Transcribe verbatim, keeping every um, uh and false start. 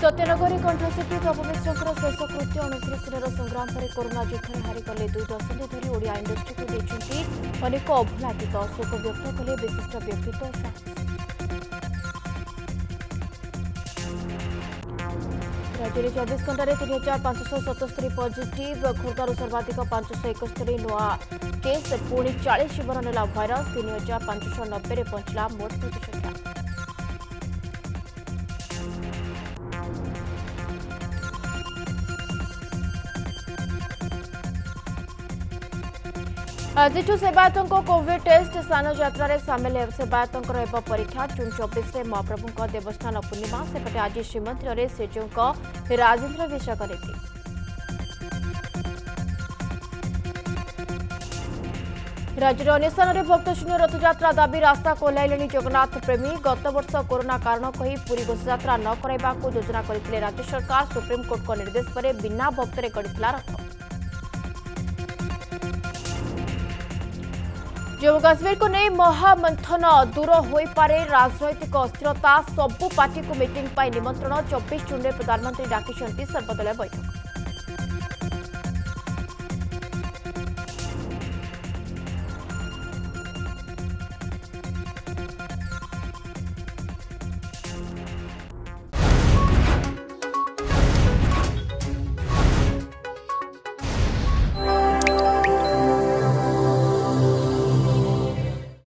सत्यनगर कंठशिल्पी प्रभु मिश्र शेषकृत्य उनतीस दिन संग्राम पर कोरोना युद्ध हारिगले दुई दशंधि धरी ओडिया इंडस्ट्री को देखते अनेक अभुला गीत शोक व्यक्त कले विशिष्ट व्यक्तित्व। राज्य चौबीस घंटे तीन हजार पांचश सतस्तरी पजिट खोर्धार सर्वाधिक पांचश एकस्तरी नुआ केस पुणी चालीस जीवन नेला भाइरस तीन हजार पांचश नब्बे पहुंचला मोट मृत्यु संख्या। आजु सेवायतों कोविड टेस्ट स्नान यात्रा सामिल सेवायतों हो परीक्षा जून चौबीस में महाप्रभु देवस्थान पूर्णिमा सेपटे आज श्रीमंदिर श्रीजू राजेन्द्राभिषेक नीति। राज्य अनुष्ठान में भक्तशून्य रथयात्रा दाबी रास्ता कोहल जगन्नाथ प्रेमी गत वर्ष कोरोना कारण कही पूरी घोषयात्रा न कराइबा को योजना करथिले राज्य सरकार सुप्रीमकोर्ट को निर्देश पर बिना भक्त गड़िथिला रथ। जम्मू काश्मीर को नहीं महामंथन दूर हो पारे राजनैतिक अस्थिरता सबु पार्टी को मीटिंग पर निमंत्रण चौबीस जून में प्रधानमंत्री डाकिछंती सर्वदलीय बैठक।